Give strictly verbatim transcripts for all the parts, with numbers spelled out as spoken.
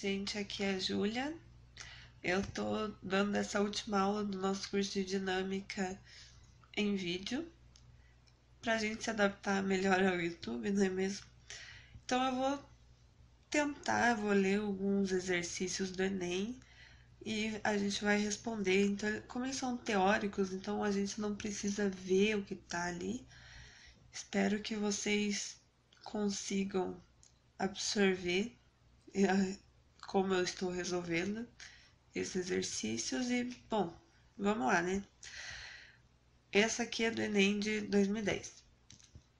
gente, aqui é a Júlia. Eu tô dando essa última aula do nosso curso de dinâmica em vídeo, pra gente se adaptar melhor ao YouTube, não é mesmo? Então eu vou tentar, vou ler alguns exercícios do Enem e a gente vai responder. Então, como eles são teóricos, então a gente não precisa ver o que tá ali. Espero que vocês consigam absorver como eu estou resolvendo esses exercícios e, bom, vamos lá, né? Essa aqui é do Enem de dois mil e dez.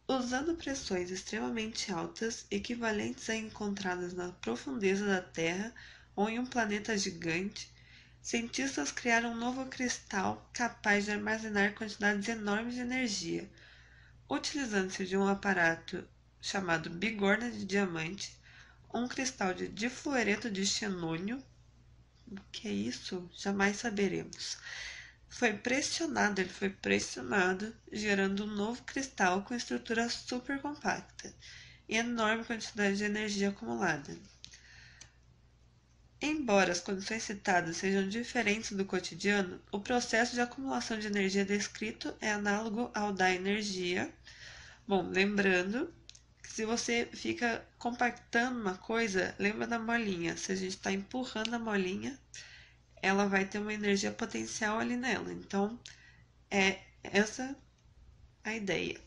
Usando pressões extremamente altas, equivalentes a encontradas na profundeza da Terra ou em um planeta gigante, cientistas criaram um novo cristal capaz de armazenar quantidades enormes de energia. Utilizando-se de um aparato chamado bigorna de diamante, um cristal de difluoreto de xenônio, o que é isso? Jamais saberemos. Foi pressionado, ele foi pressionado, gerando um novo cristal com estrutura super compacta e enorme quantidade de energia acumulada. Embora as condições citadas sejam diferentes do cotidiano, o processo de acumulação de energia descrito é análogo ao da energia. Bom, lembrando... Se você fica compactando uma coisa, lembra da molinha. Se a gente está empurrando a molinha, ela vai ter uma energia potencial ali nela. Então, é essa a ideia.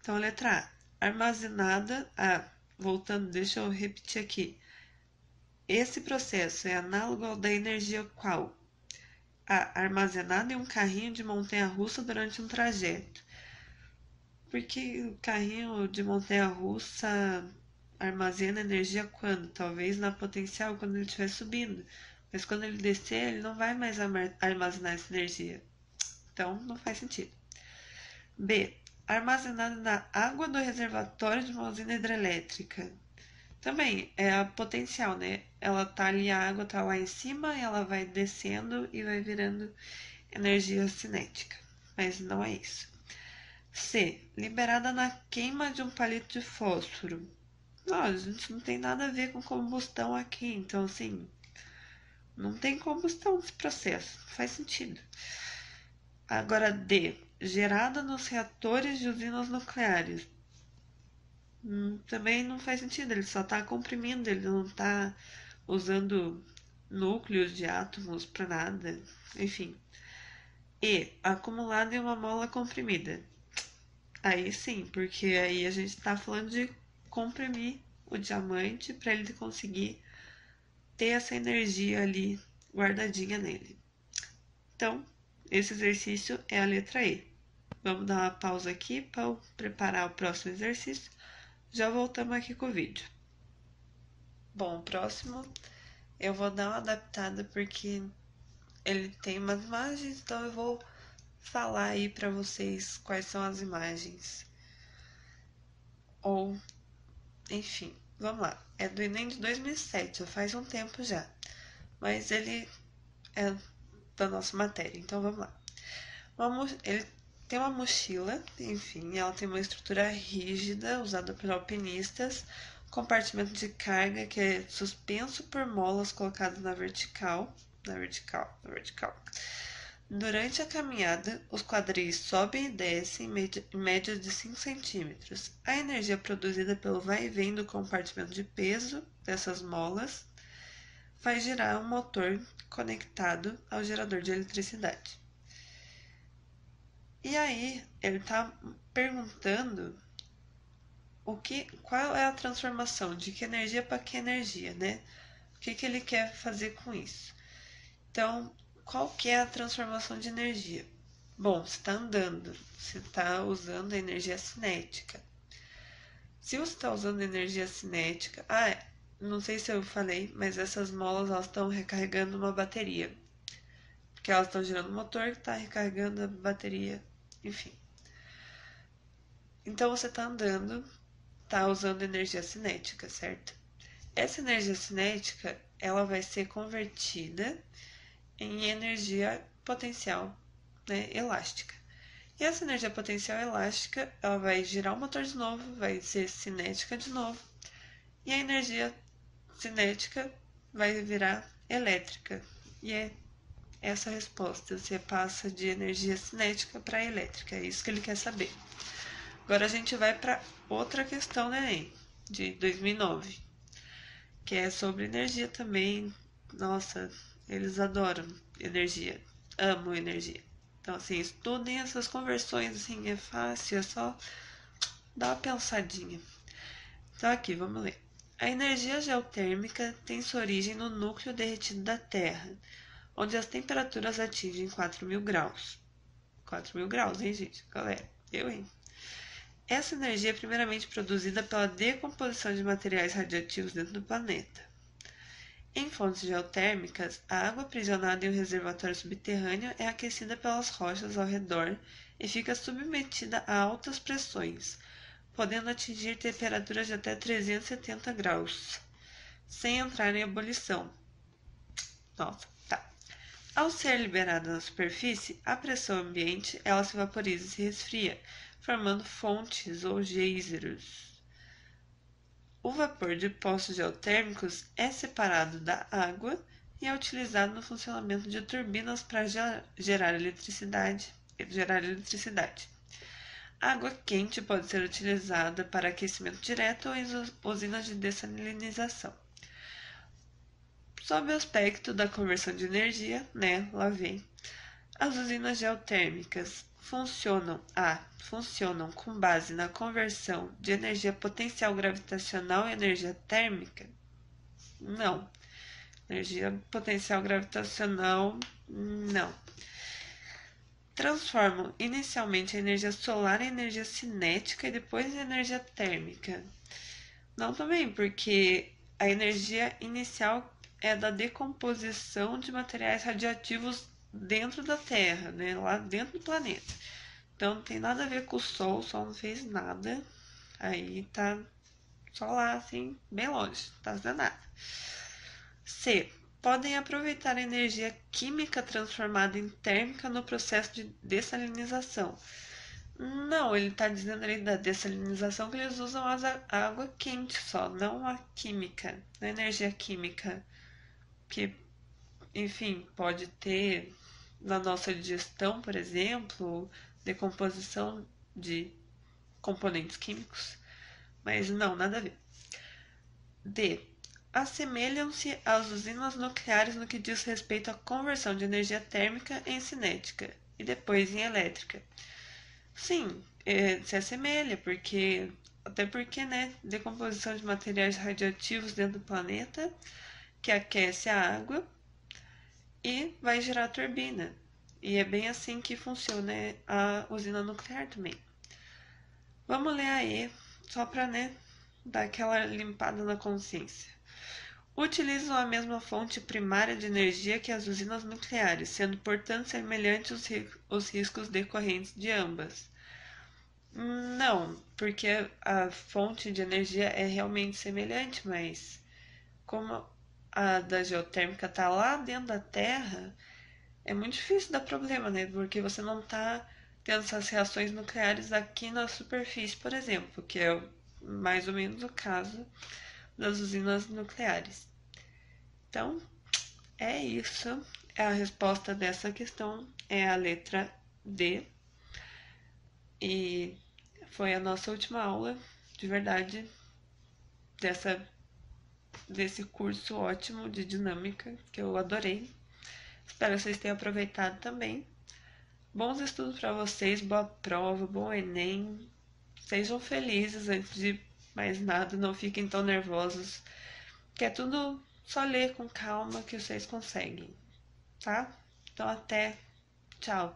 Então, a letra A, armazenada... Ah, voltando, deixa eu repetir aqui. Esse processo é análogo ao da energia qual? A, armazenada em um carrinho de montanha-russa durante um trajeto. Porque o carrinho de montanha-russa armazena energia quando? Talvez na potencial, quando ele estiver subindo. Mas quando ele descer, ele não vai mais armazenar essa energia. Então, não faz sentido. B. Armazenada na água do reservatório de uma usina hidrelétrica. Também é a potencial, né? Ela tá ali, a água tá lá em cima, e ela vai descendo e vai virando energia cinética. Mas não é isso. C. Liberada na queima de um palito de fósforo. Não, a gente não tem nada a ver com combustão aqui, então assim, não tem combustão nesse processo, não faz sentido. Agora D. Gerada nos reatores de usinas nucleares. Hum, também não faz sentido, ele só está comprimindo, ele não está usando núcleos de átomos para nada, enfim. E. Acumulada em uma mola comprimida. Aí sim, porque aí a gente está falando de comprimir o diamante para ele conseguir ter essa energia ali guardadinha nele. Então, esse exercício é a letra E. Vamos dar uma pausa aqui para preparar o próximo exercício. Já voltamos aqui com o vídeo. Bom, o próximo eu vou dar uma adaptada porque ele tem umas margens, então eu vou... falar aí para vocês quais são as imagens, ou enfim, vamos lá. É do Enem de dois mil e sete, já faz um tempo já, mas ele é da nossa matéria, então vamos lá. Uma, ele tem uma mochila, enfim, ela tem uma estrutura rígida usada por alpinistas, compartimento de carga que é suspenso por molas colocadas na vertical, na vertical, na vertical. Durante a caminhada, os quadris sobem e descem em média de cinco centímetros. A energia produzida pelo vai e vem do compartimento de peso dessas molas faz girar um motor conectado ao gerador de eletricidade. E aí, ele está perguntando o que, qual é a transformação de que energia para que energia, né? O que, que ele quer fazer com isso? Então... qual que é a transformação de energia? Bom, você está andando, você está usando a energia cinética. Se você está usando energia cinética... Ah, não sei se eu falei, mas essas molas elas estão recarregando uma bateria. Porque elas estão girando o motor que está recarregando a bateria, enfim. Então, você está andando, está usando energia cinética, certo? Essa energia cinética ela vai ser convertida... em energia potencial, né, elástica. E essa energia potencial elástica, ela vai girar o motor de novo, vai ser cinética de novo. E a energia cinética vai virar elétrica. E é essa a resposta, você passa de energia cinética para elétrica, é isso que ele quer saber. Agora a gente vai para outra questão, né, de dois mil e nove, que é sobre energia também. Nossa, eles adoram energia, amam energia. Então, assim, estudem essas conversões, assim, é fácil, é só dar uma pensadinha. Então, aqui, vamos ler. A energia geotérmica tem sua origem no núcleo derretido da Terra, onde as temperaturas atingem quatro mil graus. quatro mil graus, hein, gente? Galera, eu, hein? Essa energia é primeiramente produzida pela decomposição de materiais radioativos dentro do planeta. Em fontes geotérmicas, a água aprisionada em um reservatório subterrâneo é aquecida pelas rochas ao redor e fica submetida a altas pressões, podendo atingir temperaturas de até trezentos e setenta graus, sem entrar em ebulição. Nossa, tá. Ao ser liberada na superfície, a pressão ambiente, ela se vaporiza e se resfria, formando fontes ou geysers. O vapor de poços geotérmicos é separado da água e é utilizado no funcionamento de turbinas para gerar eletricidade. Gerar eletricidade. Água quente pode ser utilizada para aquecimento direto ou em usinas de dessalinização. Sob o aspecto da conversão de energia, né, lá vem, as usinas geotérmicas funcionam, a, funcionam com base na conversão de energia potencial gravitacional em energia térmica? Não. Energia potencial gravitacional, não. Transformam inicialmente a energia solar em energia cinética e depois em energia térmica. Não também, porque a energia inicial é da decomposição de materiais radioativos dentro da Terra, né? Lá dentro do planeta. Então, não tem nada a ver com o Sol, o Sol não fez nada. Aí tá só lá, assim, bem longe, não tá fazendo nada. C. Podem aproveitar a energia química transformada em térmica no processo de dessalinização. Não, ele está dizendo ali da dessalinização que eles usam a água quente só, não a química, a energia química, que, enfim, pode ter na nossa digestão, por exemplo, decomposição de componentes químicos, mas não, nada a ver. D. Assemelham-se às usinas nucleares no que diz respeito à conversão de energia térmica em cinética e depois em elétrica. Sim, é, se assemelha, porque até porque, né, decomposição de materiais radioativos dentro do planeta, que aquece a água e vai gerar a turbina. E é bem assim que funciona a usina nuclear também. Vamos ler aí, só para, né, dar aquela limpada na consciência. Utilizam a mesma fonte primária de energia que as usinas nucleares, sendo, portanto, semelhantes os riscos decorrentes de ambas. Não, porque a fonte de energia é realmente semelhante, mas como a da geotérmica está lá dentro da Terra, é muito difícil dar problema, né? Porque você não está tendo essas reações nucleares aqui na superfície, por exemplo, que é mais ou menos o caso das usinas nucleares. Então, é isso. A resposta dessa questão é a letra D. E foi a nossa última aula, de verdade, dessa, desse curso ótimo de dinâmica, que eu adorei. Espero que vocês tenham aproveitado também. Bons estudos para vocês, boa prova, bom Enem. Sejam felizes antes de mais nada, não fiquem tão nervosos, que é tudo só ler com calma que vocês conseguem, tá? Então até, tchau!